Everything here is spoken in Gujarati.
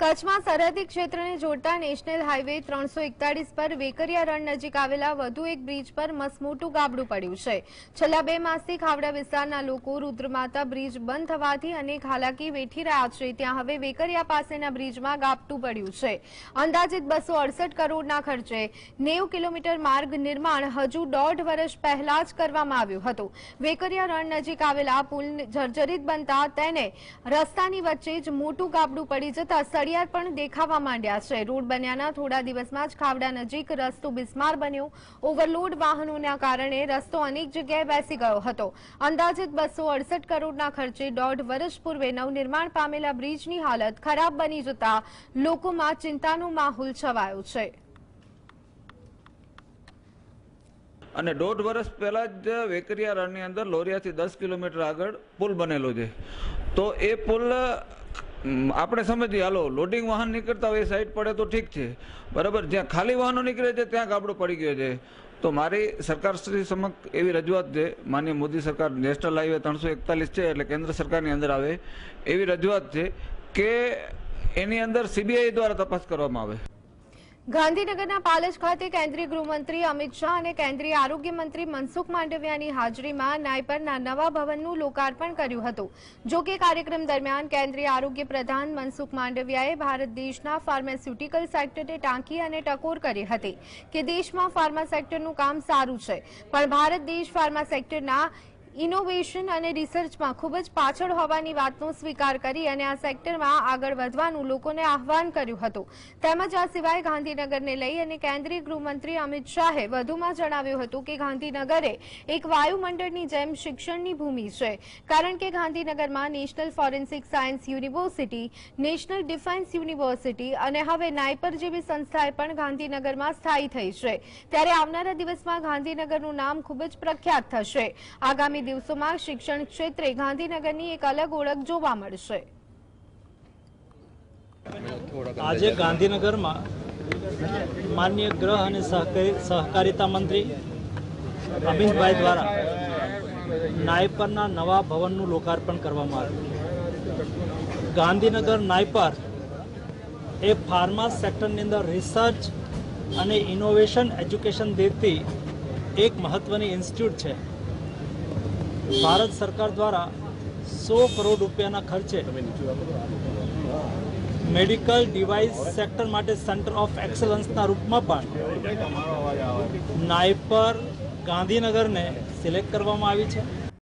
કચ્છમાં સરહદી ક્ષેત્રને જોડતા નેશનલ હાઈવે 341 પર વેકરિયા રણ નજીક આવેલા વધુ એક બ્રિજ પર મસમોટું ગાબડું પડ્યું છે। છેલ્લા 2 માસથી ખાવડા વિસ્તારના લોકો રુદ્રમાતા બ્રિજ બંધ થવાથી અનેક હાલાકી વેઠી રહ્યા છે। ત્યાં હવે વેકરિયા પાસેના બ્રિજમાં ગાબડું પડ્યું છે। અંદાજિત 268 કરોડના ખર્ચે 90 કિલોમીટર માર્ગ નિર્માણ હજુ 1.5 વર્ષ પહેલા જ કરવામાં આવ્યું હતું। વેકરિયા રણ નજીક આવેલા પુલ જર્જરિત બનતા તેને રસ્તાની વચ્ચે જ મોટું ગાબડું પડી જતા દેખાવા માંડ્યા છે। રોડ બન્યાના થોડા દિવસમાં જ ખાવડા નજીક રસ્તો બિસ્માર બન્યો। ઓવરલોડ વાહનોના કારણે રસ્તો અનેક જગ્યાએ બેસી ગયો હતો। અંદાજિત 268 કરોડના ખર્ચે 1.5 વર્ષ પૂર્વે નવનિર્માણ પામેલા બ્રિજની હાલત ખરાબ બની જતા લોકોમાં ચિંતાનો માહોલ છવાયો છે। અને 1.5 વર્ષ પહેલા જ વેકરિયા રણની અંદર લોરિયાથી 10 કિલોમીટર આગળ પુલ બનેલો છે। તો એ પુલ આપણે સમજીએ, હાલો લોડિંગ વાહન નીકળતા હોય એ સાઈડ પડે તો ઠીક છે, બરાબર, જ્યાં ખાલી વાહનો નીકળે છે ત્યાં ગાબડો પડી ગયો છે। તો મારી સરકારશ્રી સમક્ષ એવી રજૂઆત છે, માનીય મોદી સરકાર નેશનલ હાઈવે 341 છે એટલે કેન્દ્ર સરકારની અંદર આવે, એવી રજૂઆત છે કે એની અંદર CBI દ્વારા તપાસ કરવામાં આવે। ગાંધીનગરના પાલેજ ખાતે કેન્દ્રીય ગૃહમંત્રી અમિત શાહ અને કેન્દ્રીય આરોગ્ય મંત્રી મનસુખ માંડવિયાની હાજરીમાં નાઇપરના નવા ભવનનું લોકાર્પણ કર્યું હતું। જો કે કાર્યક્રમ દરમિયાન કેન્દ્રીય આરોગ્ય પ્રધાન મનસુખ માંડવિયાએ ભારત દેશના ફાર્માસ્યુટિકલ સેક્ટરને ટાંકી અને ટકોર કરી હતી કે દેશમાં ફાર્મા સેક્ટરનું કામ સારું છે, પણ ભારત દેશ ફાર્મા સેક્ટરના ઇનોવેશન અને રિસર્ચમાં ખૂબ જ પાછળ હોવાની વાતનો સ્વીકાર કરી અને આ સેક્ટરમાં આગળ વધવાનું લોકોને આહવાન કર્યું હતું। તેમજ આ સિવાય ગાંધીનગરને લઈ અને કેન્દ્રીય ગૃહમંત્રી અમિત શાહે વધુમાં જણાવ્યું હતું કે ગાંધીનગરે એક વાયુમંડળની જેમ શિક્ષણની ભૂમિ છે, કારણ કે ગાંધીનગરમાં national forensic science university, national defence university અને હવે નાઇપર જેવી સંસ્થાએ પણ ગાંધીનગરમાં સ્થાયી થઈ છે। ત્યારે આવનારા દિવસમાં ગાંધીનગરનું નામ ખૂબ જ પ્રખ્યાત થશે। આગામી દિવસોમાં શિક્ષણ ક્ષેત્રે ગાંધીનગરની એક અલગ ઓળખ જોવા મળશે। આજે ગાંધીનગરમાં માનનીય ગ્રહ અને સહકારિતા મંત્રી અમિતભાઈ દ્વારા નાઇપરના નવા ભવનનું લોકાર્પણ કરવામાં આવ્યું। ગાંધીનગર નાઇપર એ ફાર્મા સેક્ટરની અંદર રિસર્ચ અને ઇનોવેશન એજ્યુકેશન દેતી એક મહત્વની ઇન્સ્ટિટ્યૂટ છે। ભારત સરકાર દ્વારા 100 કરોડ રૂપિયાના ખર્ચે મેડિકલ ડિવાઇસ સેક્ટર માટે સેન્ટર ઓફ એક્સલન્સના રૂપમાં પણ નાઇપર ગાંધીનગરને સિલેક્ટ કરવામાં આવી છે।